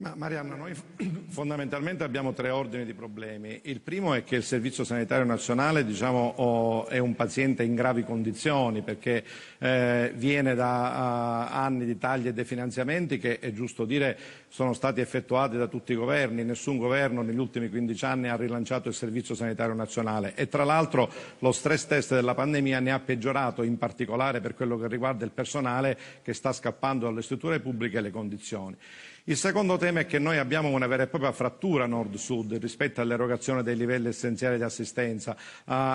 Ma Marianna, noi fondamentalmente abbiamo tre ordini di problemi. Il primo è che il Servizio Sanitario Nazionale, è un paziente in gravi condizioni perché viene da anni di tagli e definanziamenti che, è giusto dire, sono stati effettuati da tutti i governi. Nessun governo negli ultimi 15 anni ha rilanciato il Servizio Sanitario Nazionale e tra l'altro lo stress test della pandemia ne ha peggiorato, in particolare per quello che riguarda il personale che sta scappando dalle strutture pubbliche e le condizioni. Il secondo tema è che noi abbiamo una vera e propria frattura nord-sud rispetto all'erogazione dei livelli essenziali di assistenza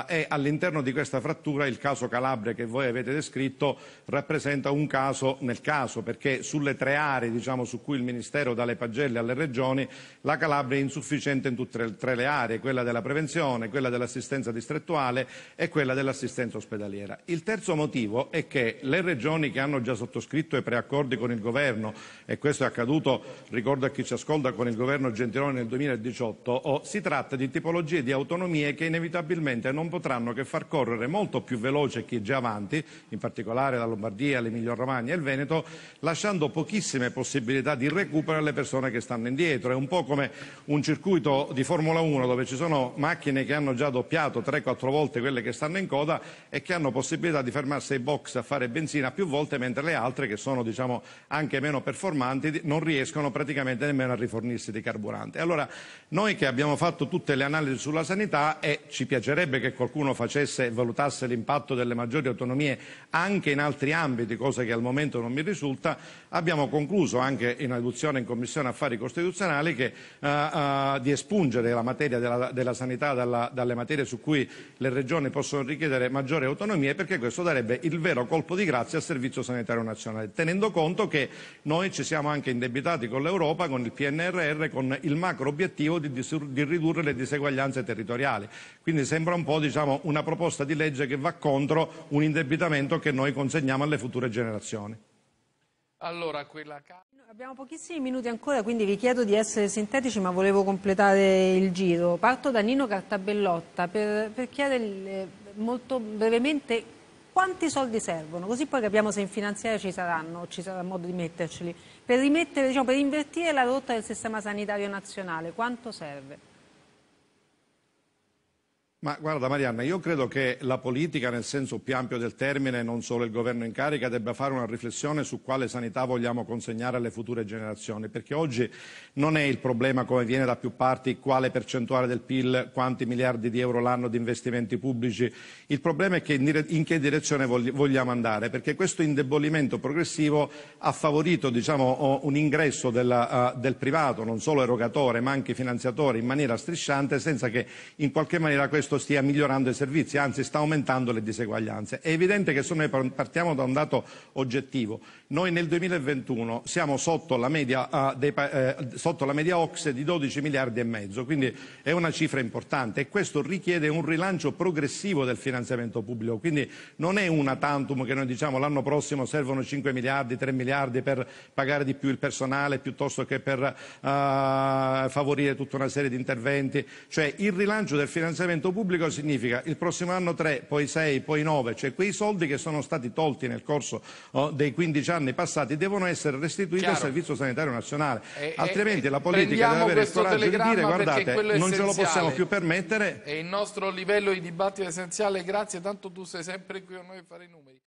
e all'interno di questa frattura il caso Calabria che voi avete descritto rappresenta un caso nel caso, perché sulle tre aree su cui il Ministero dà le pagelle alle regioni la Calabria è insufficiente in tutte e tre le aree, quella della prevenzione, quella dell'assistenza distrettuale e quella dell'assistenza ospedaliera. Il terzo motivo è che le regioni che hanno già sottoscritto i preaccordi con il Governo, e questo è accaduto, ricordo a chi ci ascolta, con il governo Gentiloni nel 2018, si tratta di tipologie di autonomie che inevitabilmente non potranno che far correre molto più veloce chi è già avanti, in particolare la Lombardia, l'Emilia-Romagna e il Veneto, lasciando pochissime possibilità di recupero alle persone che stanno indietro. È un po' come un circuito di Formula 1 dove ci sono macchine che hanno già doppiato 3-4 volte quelle che stanno in coda e che hanno possibilità di fermarsi ai box a fare benzina più volte, mentre le altre, che sono anche meno performanti, non riescono praticamente nemmeno a rifornirsi di carburante. Allora, noi che abbiamo fatto tutte le analisi sulla sanità, e ci piacerebbe che qualcuno facesse e valutasse l'impatto delle maggiori autonomie anche in altri ambiti, cosa che al momento non mi risulta, abbiamo concluso anche in audizione in Commissione Affari Costituzionali che, di espungere la materia della sanità dalle materie su cui le regioni possono richiedere maggiori autonomie, perché questo darebbe il vero colpo di grazia al Servizio Sanitario Nazionale, tenendo conto che noi ci siamo anche indebitati con l'Europa, con il PNRR, con il macro obiettivo di ridurre le diseguaglianze territoriali. Quindi sembra un po' una proposta di legge che va contro un indebitamento che noi consegniamo alle future generazioni. Allora, abbiamo pochissimi minuti ancora, quindi vi chiedo di essere sintetici, ma volevo completare il giro. Parto da Nino Cartabellotta per chiedere molto brevemente quanti soldi servono, così poi capiamo se in finanziaria ci saranno o ci sarà modo di metterceli, per rimettere, per invertire la rotta del sistema sanitario nazionale. Quanto serve? Ma guarda Marianna, io credo che la politica nel senso più ampio del termine, non solo il governo in carica, debba fare una riflessione su quale sanità vogliamo consegnare alle future generazioni, perché oggi non è il problema, come viene da più parti, quale percentuale del PIL, quanti miliardi di euro l'anno di investimenti pubblici. Il problema è che in che direzione vogliamo andare, perché questo indebolimento progressivo ha favorito un ingresso del privato, non solo erogatore ma anche finanziatore, in maniera strisciante, senza che in qualche maniera questo stia migliorando i servizi, anzi sta aumentando le diseguaglianze. È evidente che se noi partiamo da un dato oggettivo, noi nel 2021 siamo sotto la media, sotto la media OCSE di 12 miliardi e mezzo, quindi è una cifra importante e questo richiede un rilancio progressivo del finanziamento pubblico, quindi non è una tantum che noi diciamo l'anno prossimo servono 5 miliardi, 3 miliardi per pagare di più il personale piuttosto che per favorire tutta una serie di interventi, cioè il rilancio del finanziamento pubblico significa il prossimo anno 3, poi 6, poi 9, cioè quei soldi che sono stati tolti nel corso dei 15 anni passati devono essere restituiti al Servizio Sanitario Nazionale, altrimenti la politica deve avere il coraggio di dire guardate non ce lo possiamo più permettere. È il nostro livello di dibattito essenziale, grazie, tanto tu sei sempre qui con noi a fare i numeri.